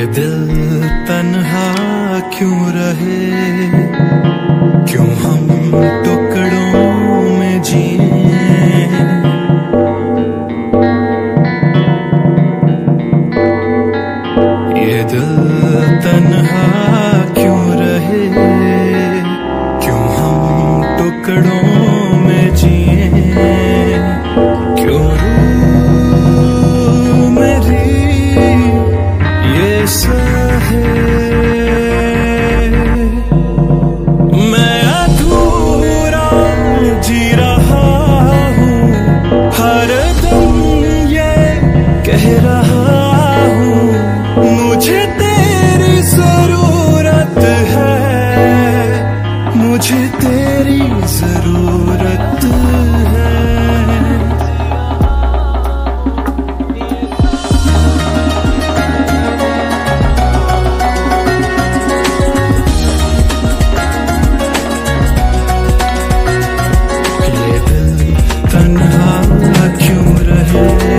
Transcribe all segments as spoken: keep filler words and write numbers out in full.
ये दिल तन्हा क्यों रहे, क्यों हम टुकड़ों में जिए। ये दिल तन्हा क्यों रहे, क्यों हम टुकड़ों में जिए। मुझे तेरी जरूरत है। ये दिल तन्हा क्यों रहे,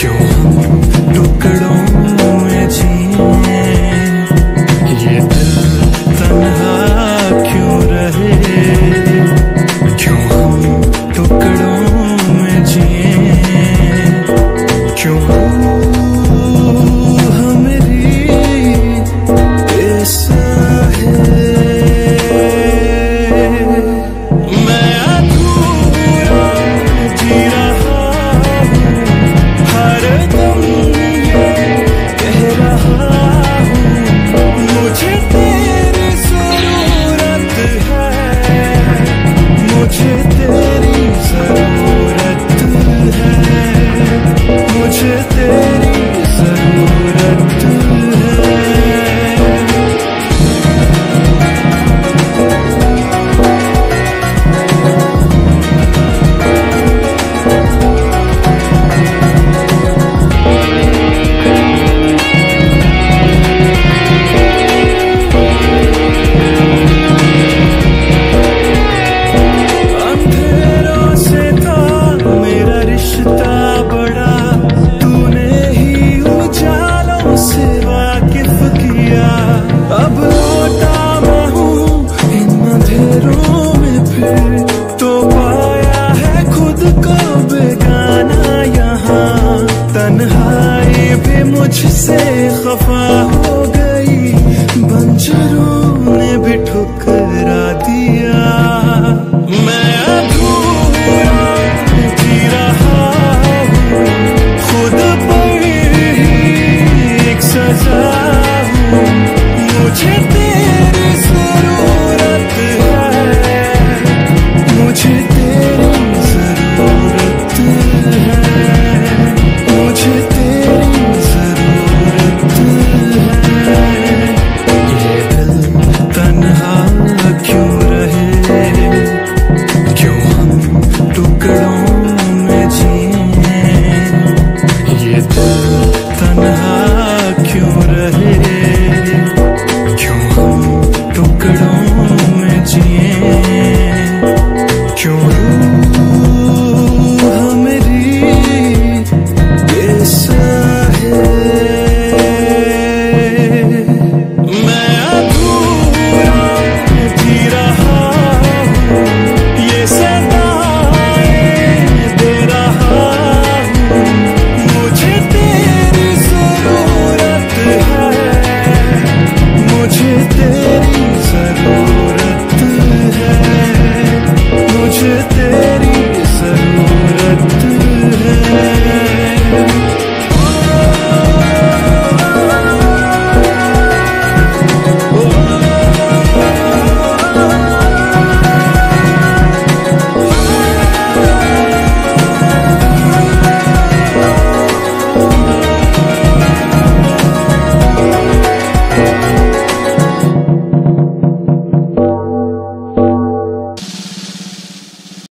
क्यों हम टुकड़ों में जिए। ये दिल तन्हा क्यों रहे, क्यों हम टुकड़ों में जिए। क्यों हमारी ऐसा है, मैं अधूरा जी रहा हूँ, हर दम ये कह रहा हूँ, मुझे मुझसे खफा हो गई, बंजरों ने भी ठुकरा दिया। मैं